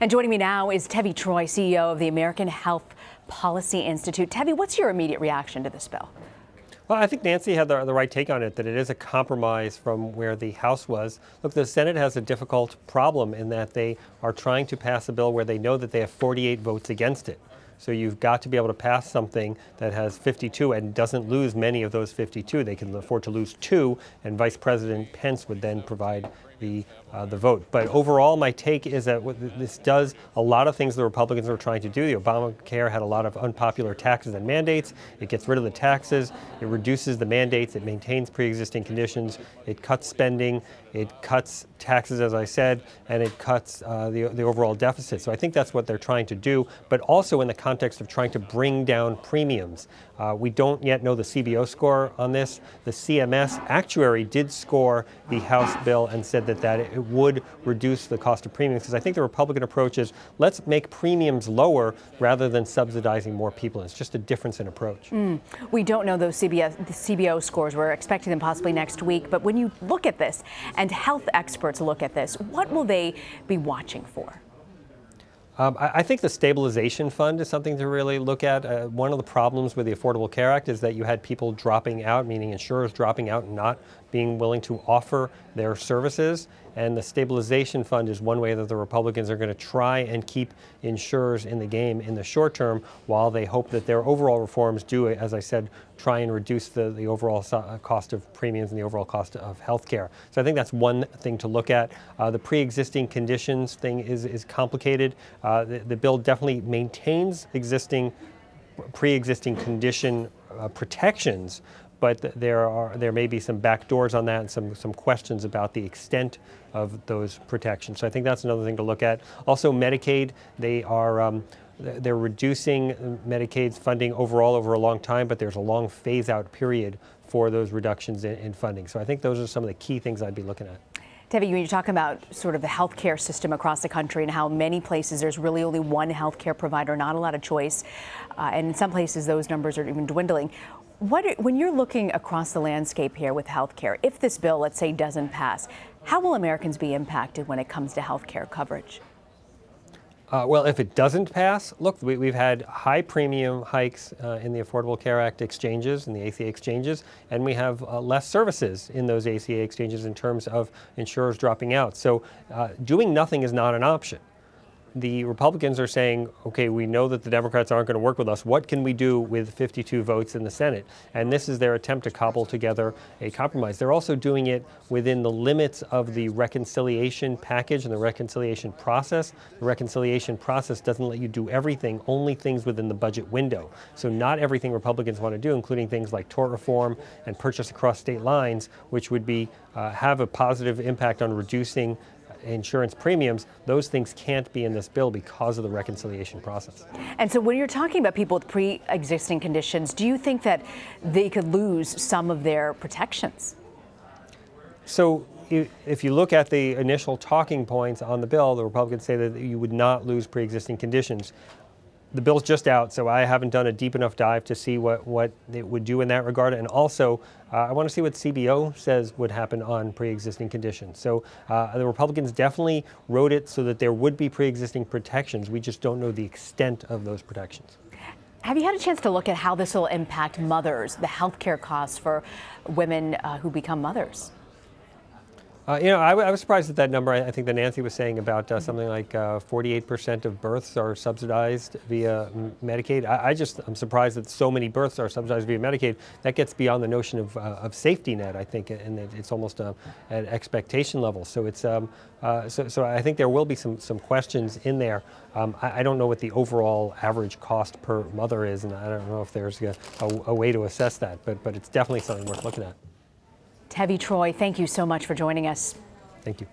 And joining me now is Tevi Troy, CEO of the American Health Policy Institute. Tevi, what's your immediate reaction to this bill? Well, I think Nancy had the right take on it, that it is a compromise from where the House was. Look, the Senate has a difficult problem in that they are trying to pass a bill where they know that they have 48 votes against it. So you've got to be able to pass something that has 52 and doesn't lose many of those 52. They can afford to lose 2, and Vice President Pence would then provide the vote. But overall, my take is that this does a lot of things the Republicans are trying to do. The Obamacare had a lot of unpopular taxes and mandates. It gets rid of the taxes. It reduces the mandates. It maintains pre-existing conditions. It cuts spending. It cuts taxes, as I said, and it cuts the overall deficit. So I think that's what they're trying to do, but also in the context of trying to bring down premiums. We don't yet know the CBO score on this. The CMS actuary did score the House bill and said that it would reduce the cost of premiums, because I think the Republican approach is let's make premiums lower rather than subsidizing more people. It's just a difference in approach. We don't know those CBO scores. We're expecting them possibly next week. But when you look at this and health experts look at this, what will they be watching for? I think the stabilization fund is something to really look at. One of the problems with the Affordable Care Act is that you had people dropping out, meaning insurers dropping out and not being willing to offer their services. And the stabilization fund is one way that the Republicans are going to try and keep insurers in the game in the short term, while they hope that their overall reforms do, as I said, try and reduce the overall cost of premiums and the overall cost of health care. So I think that's one thing to look at. The pre-existing conditions thing is complicated. The bill definitely maintains existing pre-existing condition protections, but there may be some back doors on that and some questions about the extent of those protections. So I think that's another thing to look at. Also, Medicaid, they're reducing Medicaid's funding overall over a long time, but there's a long phase-out period for those reductions in funding. So I think those are some of the key things I'd be looking at. Tevi, when you talk about sort of the healthcare system across the country and how many places there's really only one healthcare provider, not a lot of choice, and in some places those numbers are even dwindling. When you're looking across the landscape here with healthcare, if this bill, let's say, doesn't pass, how will Americans be impacted when it comes to healthcare coverage? Well, if it doesn't pass, look, we've had high premium hikes in the Affordable Care Act exchanges and the ACA exchanges, and we have less services in those ACA exchanges in terms of insurers dropping out. So doing nothing is not an option. The Republicans are saying, okay, we know that the Democrats aren't going to work with us. What can we do with 52 votes in the Senate? And this is their attempt to cobble together a compromise. They're also doing it within the limits of the reconciliation package and the reconciliation process. The reconciliation process doesn't let you do everything, only things within the budget window. So not everything Republicans want to do, including things like tort reform and purchase across state lines, which would be have a positive impact on reducing insurance premiums. Those things can't be in this bill because of the reconciliation process. And so when you're talking about people with pre-existing conditions, do you think that they could lose some of their protections? So if you look at the initial talking points on the bill, the Republicans say that you would not lose pre-existing conditions. The bill's just out, so I haven't done a deep enough dive to see what it would do in that regard. And also, I want to see what CBO says would happen on pre-existing conditions. So the Republicans definitely wrote it so that there would be pre-existing protections. We just don't know the extent of those protections. Have you had a chance to look at how this will impact mothers, the health care costs for women who become mothers? You know, I was surprised at that number. I think that Nancy was saying about something like 48% of births are subsidized via Medicaid. I'm surprised that so many births are subsidized via Medicaid. That gets beyond the notion of safety net, I think, and it's almost an expectation level. So it's so I think there will be some questions in there. I don't know what the overall average cost per mother is, and I don't know if there's a way to assess that. But it's definitely something worth looking at. Tevi Troy, thank you so much for joining us. Thank you.